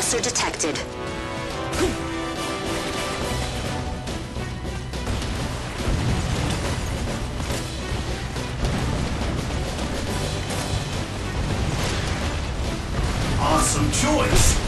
Aggressor detected. Awesome choice!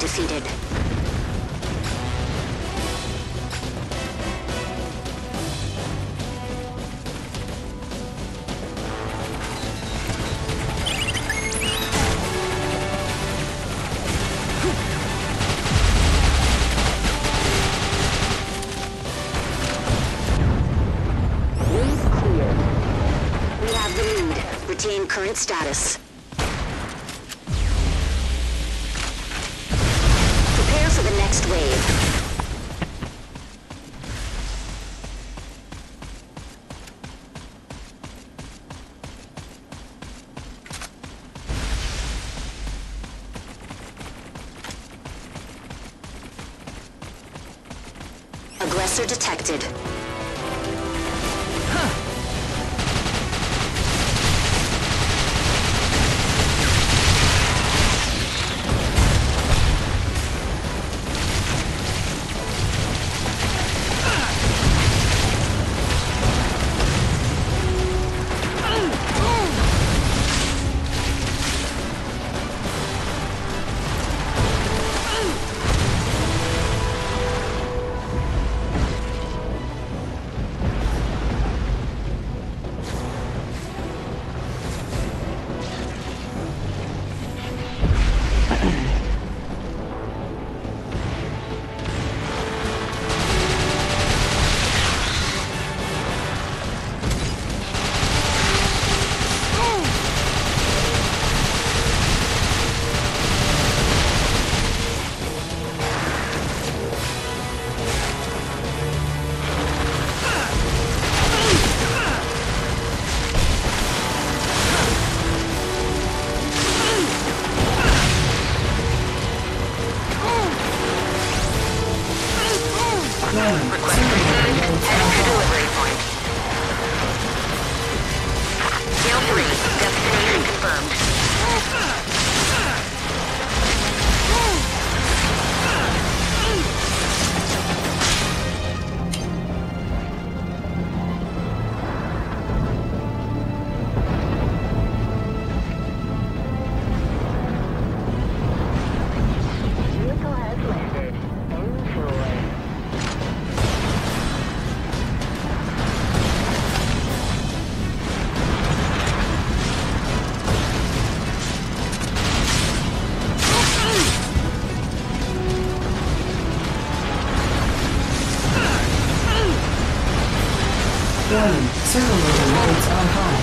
Defeated. Wave clear. We have the lead. Retain current status. Wave. Aggressor detected. Request return heading to delivery point. Kill 3, destination confirmed. Warning, servo motor loads are high.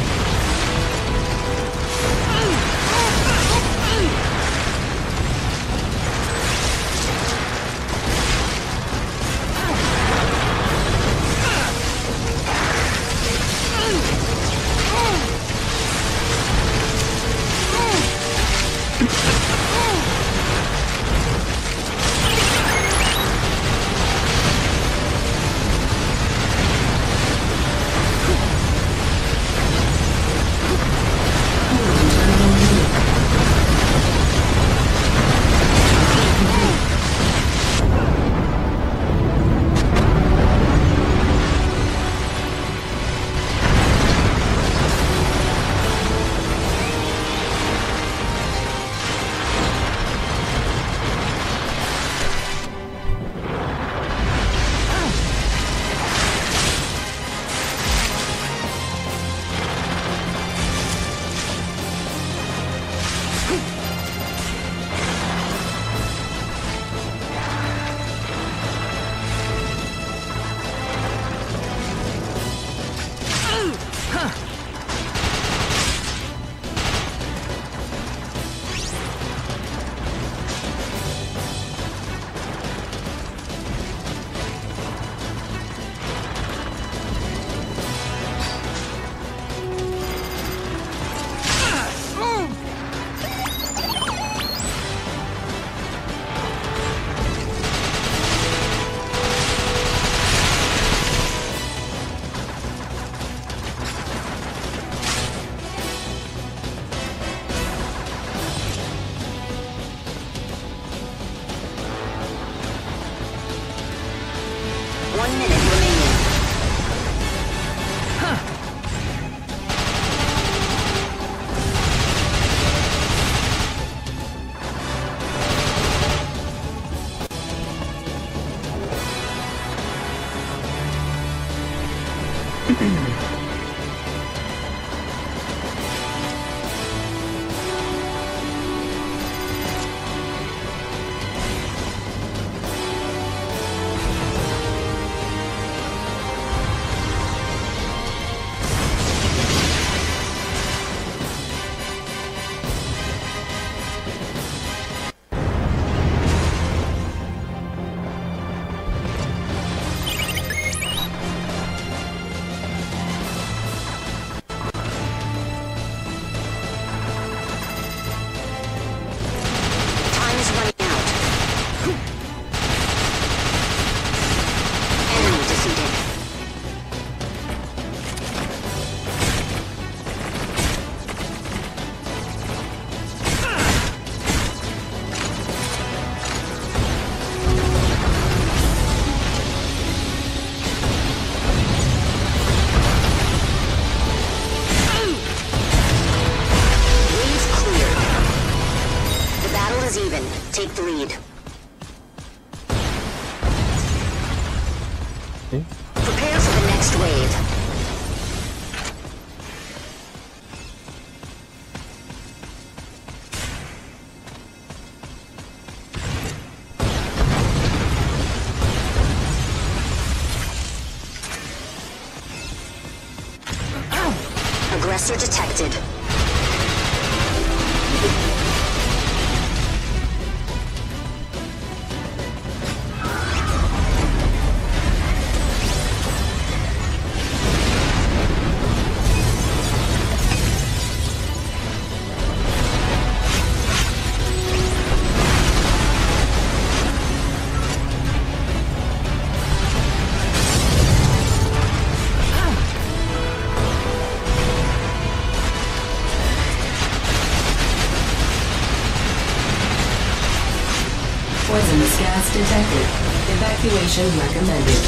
Take the lead. Okay. Prepare for the next wave. Oh. Aggressor detected. detected. Evacuation recommended.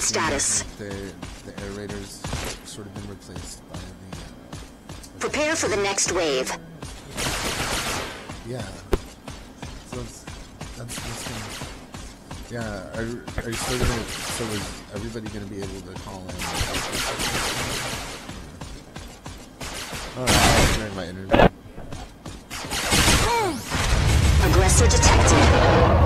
Status. The aerators sort of been replaced by the... Prepare for the next wave. Yeah. So that's Yeah, are you still gonna, so is everybody gonna be able to call in? Yeah. Oh, I turned my internet. Aggressor detected.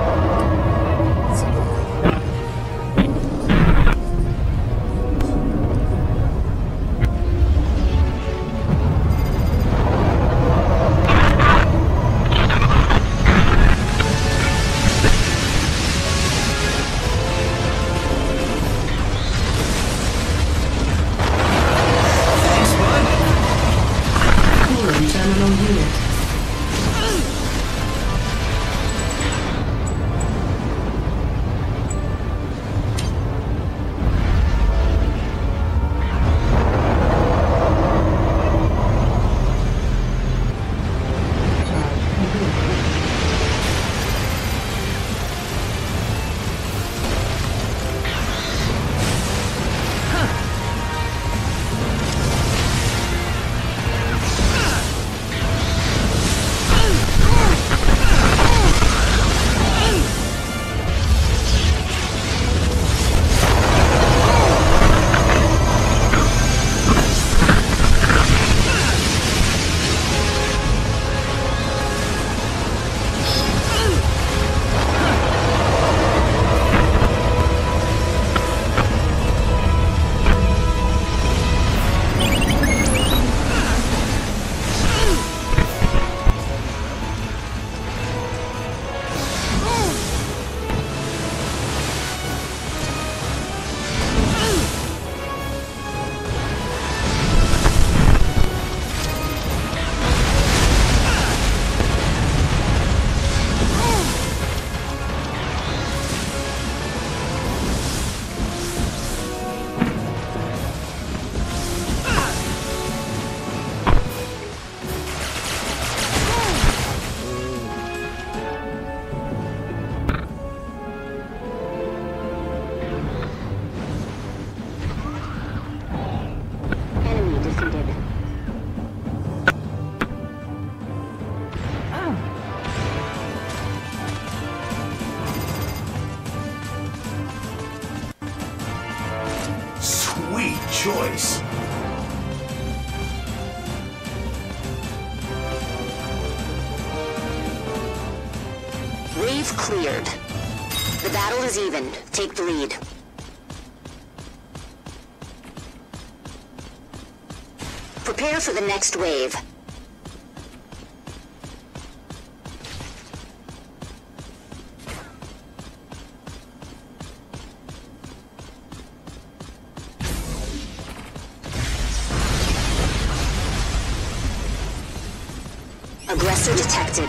Choice. Wave cleared. The battle is even. Take the lead. Prepare for the next wave. Aggressor detected.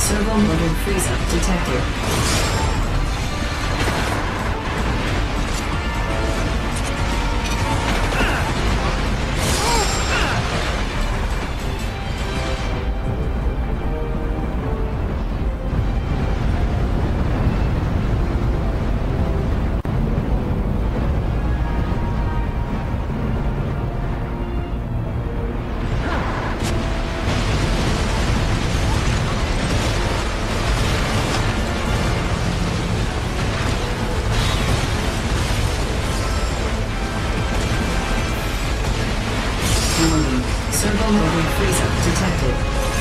Servo motor freeze-up detected. Servo motor freeze-up detected.